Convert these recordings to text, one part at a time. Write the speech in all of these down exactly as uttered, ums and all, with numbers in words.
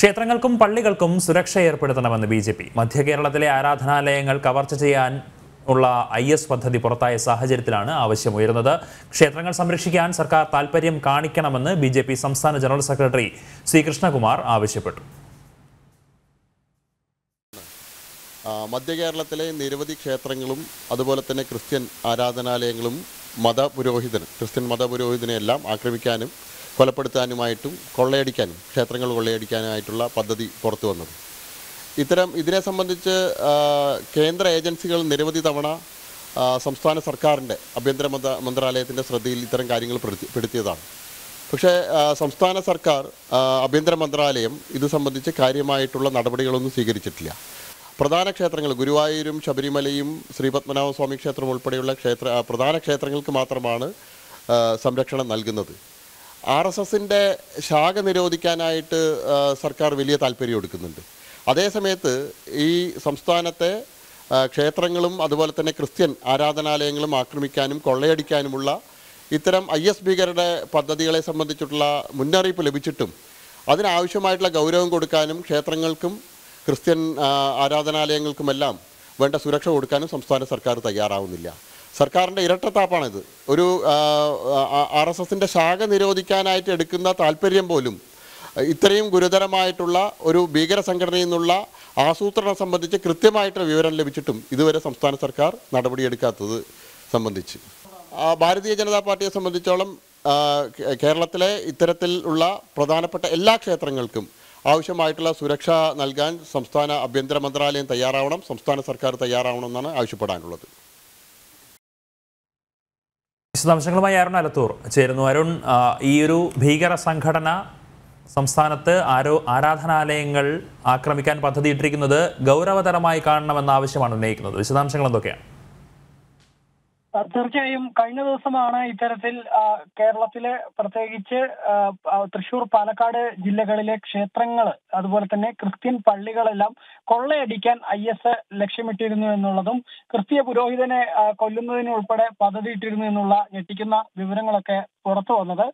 ക്ഷേത്രങ്ങൾക്കും പള്ളികൾക്കും സുരക്ഷ ഏർപ്പെടുത്തണമെന്ന് ബിജെപി. മധ്യകേരളത്തിലെ ആരാധനാലയങ്ങൾ കവർച്ച ചെയ്യാൻ ഉള്ള ഐ എസ് പദ്ധതി പുറത്തായ സാഹചര്യത്തിലാണ് ആവശ്യമുയർന്നത്. ക്ഷേത്രങ്ങൾ സംരക്ഷിക്കാൻ സർക്കാർ താൽപര്യം കാണിക്കണമെന്ന് ബി ജെ പി സംസ്ഥാന ജനറൽ സെക്രട്ടറി സി കൃഷ്ണകുമാർ ആവശ്യപ്പെട്ടു. മധ്യകേരളത്തിലെ നിരവധി ക്ഷേത്രങ്ങളും അതുപോലെ തന്നെ ക്രിസ്ത്യൻ ആരാധനാലയങ്ങളും മതപുരോഹിതന് ക്രിസ്ത്യൻ മതപുരോഹിതനെല്ലാം ആക്രമിക്കാനും കൊലപ്പെടുത്താനുമായിട്ടും കൊള്ളയടിക്കാനും ക്ഷേത്രങ്ങൾ കൊള്ളയടിക്കാനായിട്ടുള്ള പദ്ധതി പുറത്തു വന്നത്. ഇത്തരം ഇതിനെ സംബന്ധിച്ച് കേന്ദ്ര ഏജൻസികൾ നിരവധി തവണ സംസ്ഥാന സർക്കാരിൻ്റെ ആഭ്യന്തര മന്ത്രാലയത്തിൻ്റെ ശ്രദ്ധയിൽ ഇത്തരം കാര്യങ്ങൾ പെടുത്തിയതാണ്. പക്ഷേ സംസ്ഥാന സർക്കാർ ആഭ്യന്തര മന്ത്രാലയം ഇത് സംബന്ധിച്ച് കാര്യമായിട്ടുള്ള നടപടികളൊന്നും സ്വീകരിച്ചിട്ടില്ല. പ്രധാന ക്ഷേത്രങ്ങൾ ഗുരുവായൂരും ശബരിമലയും ശ്രീപത്മനാഭസ്വാമി ക്ഷേത്രം ഉൾപ്പെടെയുള്ള ക്ഷേത്ര പ്രധാന ക്ഷേത്രങ്ങൾക്ക് മാത്രമാണ് സംരക്ഷണം നൽകുന്നത്. ആർ എസ് എസിൻ്റെ ശാഖ നിരോധിക്കാനായിട്ട് സർക്കാർ വലിയ താല്പര്യം എടുക്കുന്നുണ്ട്. അതേസമയത്ത് ഈ സംസ്ഥാനത്തെ ക്ഷേത്രങ്ങളും അതുപോലെ തന്നെ ക്രിസ്ത്യൻ ആരാധനാലയങ്ങളും ആക്രമിക്കാനും കൊള്ളയടിക്കാനുമുള്ള ഇത്തരം ഐ എസ് ഭീകരരുടെ പദ്ധതികളെ സംബന്ധിച്ചിട്ടുള്ള മുന്നറിയിപ്പ് ലഭിച്ചിട്ടും അതിനാവശ്യമായിട്ടുള്ള ഗൗരവം കൊടുക്കാനും ക്ഷേത്രങ്ങൾക്കും ക്രിസ്ത്യൻ ആരാധനാലയങ്ങൾക്കുമെല്ലാം വേണ്ട സുരക്ഷ കൊടുക്കാനും സംസ്ഥാന സർക്കാർ തയ്യാറാവുന്നില്ല. സർക്കാരിൻ്റെ ഇരട്ടത്താപ്പാണിത്. ഒരു ആർ എസ് എസിൻ്റെ ശാഖ നിരോധിക്കാനായിട്ട് എടുക്കുന്ന താല്പര്യം പോലും ഇത്രയും ഗുരുതരമായിട്ടുള്ള ഒരു ഭീകര സംഘടനയിൽ നിന്നുള്ള ആസൂത്രണം സംബന്ധിച്ച് കൃത്യമായിട്ടുള്ള വിവരം ലഭിച്ചിട്ടും ഇതുവരെ സംസ്ഥാന സർക്കാർ നടപടിയെടുക്കാത്തത് സംബന്ധിച്ച് ഭാരതീയ ജനതാ പാർട്ടിയെ സംബന്ധിച്ചോളം കേരളത്തിലെ ഇത്തരത്തിൽ ഉള്ള പ്രധാനപ്പെട്ട എല്ലാ ക്ഷേത്രങ്ങൾക്കും ആവശ്യമായിട്ടുള്ള സുരക്ഷ നൽകാൻ സംസ്ഥാന ആഭ്യന്തര മന്ത്രാലയം തയ്യാറാവണം, സംസ്ഥാന സർക്കാർ തയ്യാറാവണം എന്നാണ് ആവശ്യപ്പെടാനുള്ളത്. വിശദാംശങ്ങളുമായി അരുൺ അലത്തൂർ ചേരുന്നു. അരുൺ, ഈ ഒരു ഭീകര സംഘടന സംസ്ഥാനത്ത് ആരോ ആരാധനാലയങ്ങൾ ആക്രമിക്കാൻ പദ്ധതിയിട്ടിരിക്കുന്നത് ഗൗരവതരമായി കാണണമെന്ന ആവശ്യമാണ് ഉന്നയിക്കുന്നത്. വിശദാംശങ്ങൾ എന്തൊക്കെയാണ്? തീർച്ചയായും കഴിഞ്ഞ ദിവസമാണ് ഇത്തരത്തിൽ കേരളത്തിലെ പ്രത്യേകിച്ച് തൃശൂർ, പാലക്കാട് ജില്ലകളിലെ ക്ഷേത്രങ്ങൾ അതുപോലെ തന്നെ ക്രിസ്ത്യൻ പള്ളികളെല്ലാം കൊള്ളയടിക്കാൻ ഐ എസ് ലക്ഷ്യമിട്ടിരുന്നു എന്നുള്ളതും ക്രിസ്തീയ പുരോഹിതനെ കൊല്ലുന്നതിനുൾപ്പെടെ പദ്ധതിയിട്ടിരുന്നു എന്നുള്ള ഞെട്ടിക്കുന്ന വിവരങ്ങളൊക്കെ പുറത്തു വന്നത്.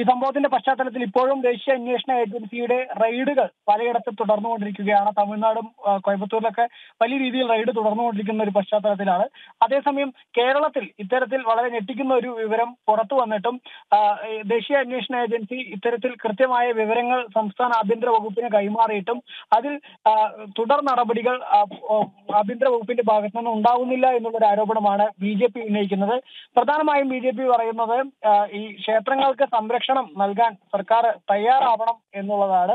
ഈ സംഭവത്തിന്റെ പശ്ചാത്തലത്തിൽ ഇപ്പോഴും ദേശീയ അന്വേഷണ ഏജൻസിയുടെ റെയ്ഡുകൾ പലയിടത്തും തുടർന്നുകൊണ്ടിരിക്കുകയാണ്. തമിഴ്നാടും കോയമ്പത്തൂരിലൊക്കെ വലിയ രീതിയിൽ റെയ്ഡ് തുടർന്നുകൊണ്ടിരിക്കുന്ന ഒരു പശ്ചാത്തലത്തിലാണ്. അതേസമയം കേരളത്തിൽ ഇത്തരത്തിൽ വളരെ ഞെട്ടിക്കുന്ന ഒരു വിവരം പുറത്തു വന്നിട്ടും ദേശീയ അന്വേഷണ ഏജൻസി ഇത്തരത്തിൽ കൃത്യമായ വിവരങ്ങൾ സംസ്ഥാന ആഭ്യന്തര വകുപ്പിന് കൈമാറിയിട്ടും അതിൽ തുടർ നടപടികൾ ആഭ്യന്തര വകുപ്പിന്റെ ഭാഗത്തു നിന്ന് ഉണ്ടാകുന്നില്ല എന്നുള്ളൊരു ആരോപണമാണ് ബി ജെ പി ഉന്നയിക്കുന്നത്. പ്രധാനമായും ബി ജെ പി പറയുന്നത് ഈ ക്ഷേത്രങ്ങൾക്ക് സംരക്ഷണം ക്ഷണം നൽകാൻ സർക്കാർ തയ്യാറാവണം എന്നുള്ളതാണ്.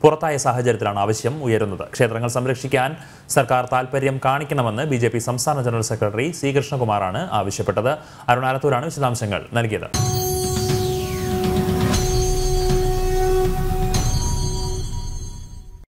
പുറത്തായ സാഹചര്യത്തിലാണ് ആവശ്യം ഉയരുന്നത്. ക്ഷേത്രങ്ങൾ സംരക്ഷിക്കാൻ സർക്കാർ താൽപര്യം കാണിക്കണമെന്ന് ബി ജെ പി സംസ്ഥാന ജനറൽ സെക്രട്ടറി സി കൃഷ്ണകുമാറാണ് ആവശ്യപ്പെട്ടത്. അരുണാലത്തൂരാണ് വിശദാംശങ്ങൾ നൽകിയത്.